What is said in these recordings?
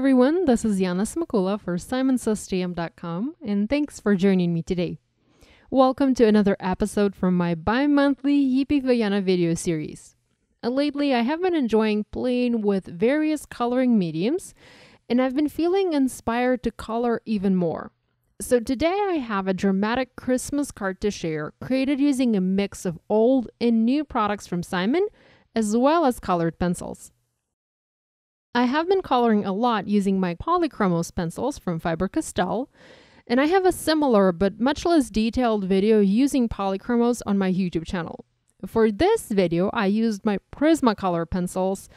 everyone, this is Yana Smakula for simonsaysstamp.com, and thanks for joining me today. Welcome to another episode from my bi-monthly Yippee for Yana video series. Lately, I have been enjoying playing with various coloring mediums, and I've been feeling inspired to color even more. So today I have a dramatic Christmas card to share, created using a mix of old and new products from Simon, as well as colored pencils. I have been coloring a lot using my Polychromos pencils from Faber-Castell, and I have a similar but much less detailed video using Polychromos on my YouTube channel. For this video, I used my Prismacolor pencils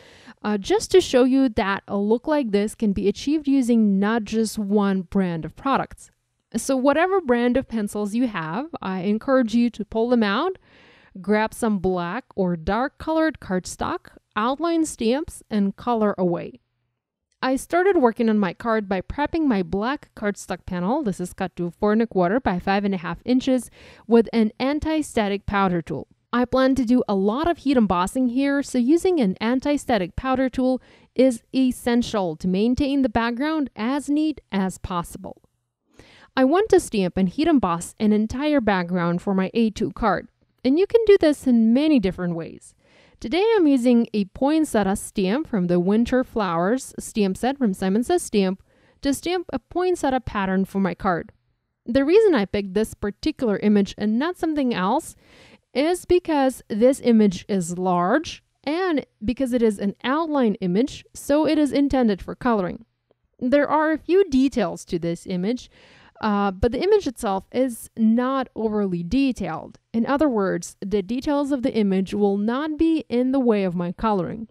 just to show you that a look like this can be achieved using not just one brand of products. So whatever brand of pencils you have, I encourage you to pull them out, grab some black or dark colored cardstock, outline stamps, and color away. I started working on my card by prepping my black cardstock panel. This is cut to 4¼ by 5.5 inches with an anti-static powder tool. I plan to do a lot of heat embossing here, so using an anti-static powder tool is essential to maintain the background as neat as possible. I want to stamp and heat emboss an entire background for my A2 card, and you can do this in many different ways. Today I'm using a poinsettia stamp from the Winter Flowers stamp set from Simon Says Stamp to stamp a poinsettia pattern for my card. The reason I picked this particular image and not something else is because this image is large and because it is an outline image, so it is intended for coloring. There are a few details to this image, but the image itself is not overly detailed. In other words, the details of the image will not be in the way of my coloring.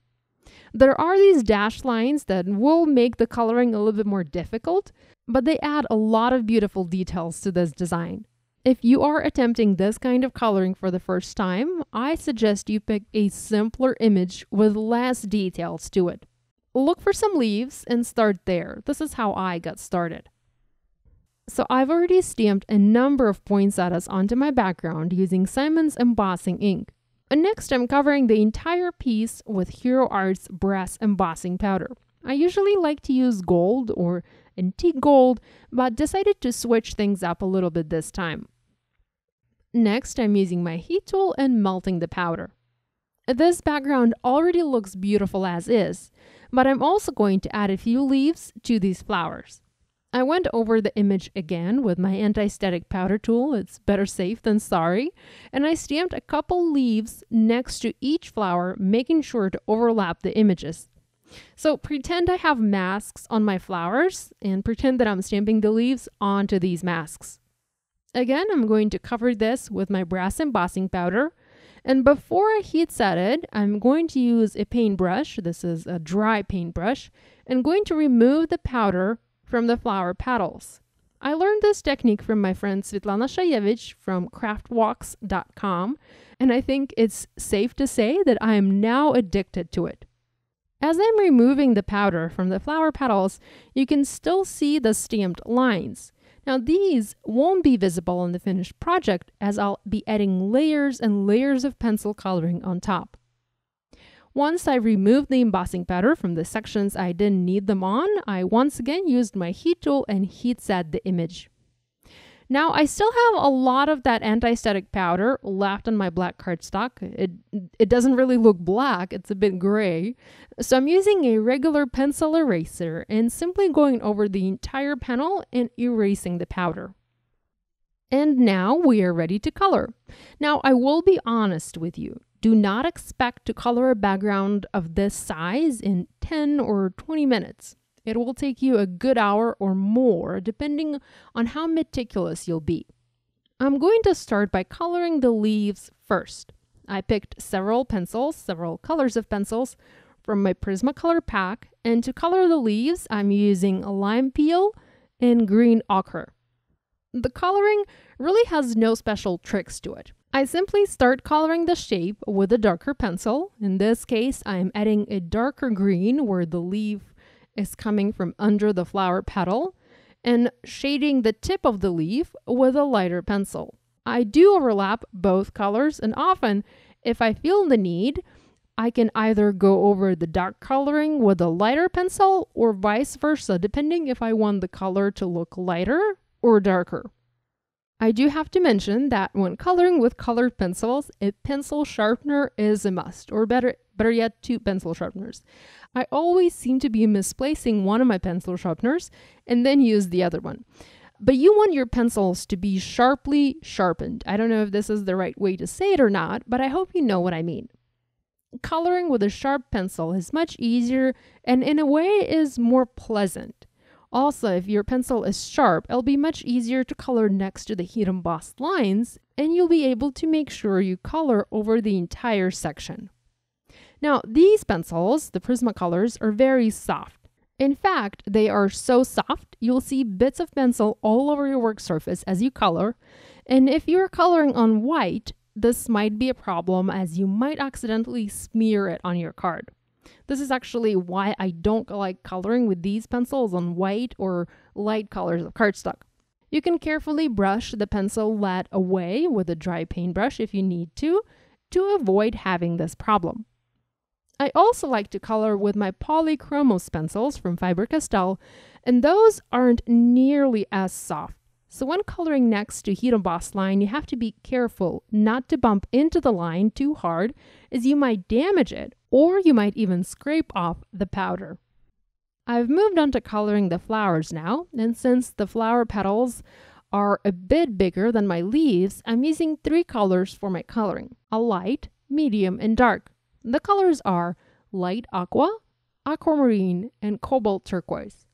There are these dashed lines that will make the coloring a little bit more difficult, but they add a lot of beautiful details to this design. If you are attempting this kind of coloring for the first time, I suggest you pick a simpler image with less details to it. Look for some leaves and start there. This is how I got started. So I've already stamped a number of poinsettias onto my background using Simon's embossing ink. And next I'm covering the entire piece with Hero Arts brass embossing powder. I usually like to use gold or antique gold, but decided to switch things up a little bit this time. Next I'm using my heat tool and melting the powder. This background already looks beautiful as is, but I'm also going to add a few leaves to these flowers. I went over the image again with my anti-static powder tool, it's better safe than sorry, and I stamped a couple leaves next to each flower, making sure to overlap the images. So pretend I have masks on my flowers and pretend that I'm stamping the leaves onto these masks. Again, I'm going to cover this with my brass embossing powder, and before I heat set it, I'm going to use a paintbrush, this is a dry paintbrush, and going to remove the powder from the flower petals. I learned this technique from my friend Svitlana Shayevich from craftwalks.com, and I think it's safe to say that I am now addicted to it. As I'm removing the powder from the flower petals, you can still see the stamped lines. Now these won't be visible in the finished project as I'll be adding layers and layers of pencil coloring on top. Once I removed the embossing powder from the sections I didn't need them on, I once again used my heat tool and heat set the image. Now I still have a lot of that anti-static powder left on my black cardstock. It doesn't really look black, it's a bit gray. So I'm using a regular pencil eraser and simply going over the entire panel and erasing the powder. And now we are ready to color. Now I will be honest with you. Do not expect to color a background of this size in 10 or 20 minutes. It will take you a good hour or more, depending on how meticulous you'll be. I'm going to start by coloring the leaves first. I picked several pencils, several colors of pencils from my Prismacolor pack, and to color the leaves, I'm using lime peel and green ochre. The coloring really has no special tricks to it. I simply start coloring the shape with a darker pencil. In this case, I am adding a darker green where the leaf is coming from under the flower petal and shading the tip of the leaf with a lighter pencil. I do overlap both colors, and often, if I feel the need, I can either go over the dark coloring with a lighter pencil or vice versa, depending if I want the color to look lighter or darker. I do have to mention that when coloring with colored pencils, a pencil sharpener is a must, or better yet, two pencil sharpeners. I always seem to be misplacing one of my pencil sharpeners and then use the other one. But you want your pencils to be sharply sharpened. I don't know if this is the right way to say it or not, but I hope you know what I mean. Coloring with a sharp pencil is much easier and in a way is more pleasant. Also, if your pencil is sharp, it'll be much easier to color next to the heat embossed lines, and you'll be able to make sure you color over the entire section. Now, these pencils, the Prismacolors, are very soft. In fact, they are so soft, you'll see bits of pencil all over your work surface as you color, and if you're coloring on white, this might be a problem as you might accidentally smear it on your card. This is actually why I don't like coloring with these pencils on white or light colors of cardstock. You can carefully brush the pencil lead away with a dry paintbrush if you need to avoid having this problem. I also like to color with my Polychromos pencils from Faber-Castell, and those aren't nearly as soft. So when coloring next to heat embossed line, you have to be careful not to bump into the line too hard, as you might damage it, or you might even scrape off the powder. I've moved on to coloring the flowers now, and since the flower petals are a bit bigger than my leaves, I'm using three colors for my coloring: a light, medium, and dark. The colors are light aqua, aquamarine, and cobalt turquoise.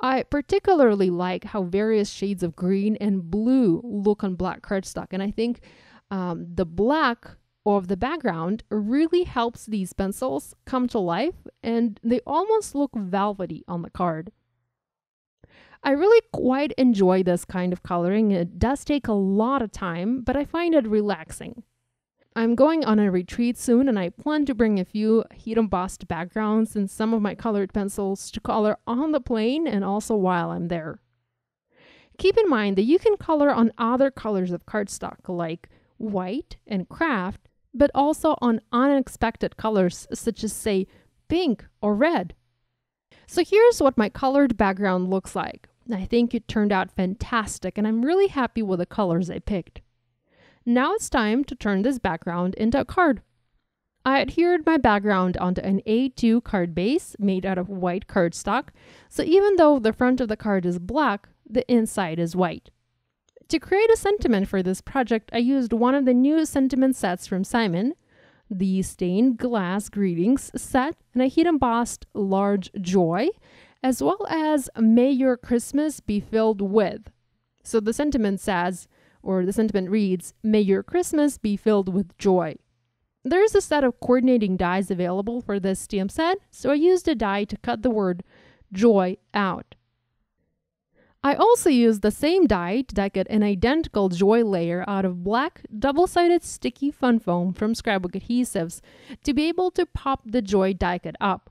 I particularly like how various shades of green and blue look on black cardstock, and I think the black of the background really helps these pencils come to life, and they almost look velvety on the card. I really quite enjoy this kind of coloring. It does take a lot of time, but I find it relaxing. I'm going on a retreat soon, and I plan to bring a few heat embossed backgrounds and some of my colored pencils to color on the plane and also while I'm there. Keep in mind that you can color on other colors of cardstock like white and craft, but also on unexpected colors such as, say, pink or red. So here's what my colored background looks like. I think it turned out fantastic, and I'm really happy with the colors I picked. Now it's time to turn this background into a card. I adhered my background onto an A2 card base made out of white cardstock, so even though the front of the card is black, the inside is white. To create a sentiment for this project, I used one of the new sentiment sets from Simon, the Stained Glass Greetings set, and I heat embossed Large Joy, as well as May Your Christmas Be Filled With. So the sentiment says, or the sentiment reads, May your Christmas be filled with joy. There is a set of coordinating dies available for this stamp set, so I used a die to cut the word joy out. I also used the same die to die cut an identical joy layer out of black double-sided sticky fun foam from Scrapbook Adhesives to be able to pop the joy die cut up.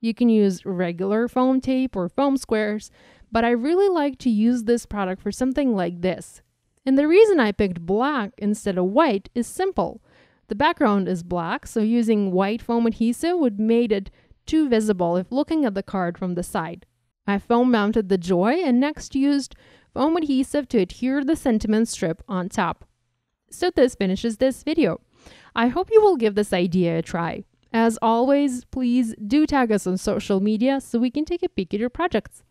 You can use regular foam tape or foam squares, but I really like to use this product for something like this. And the reason I picked black instead of white is simple. The background is black, so using white foam adhesive would make it too visible if looking at the card from the side. I foam mounted the joy and next used foam adhesive to adhere the sentiment strip on top. So this finishes this video. I hope you will give this idea a try. As always, please do tag us on social media so we can take a peek at your projects.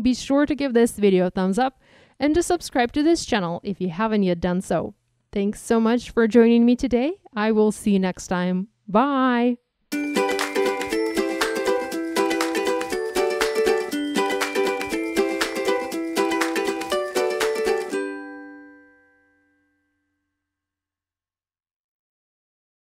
Be sure to give this video a thumbs up and to subscribe to this channel if you haven't yet done so. Thanks so much for joining me today. I will see you next time. Bye!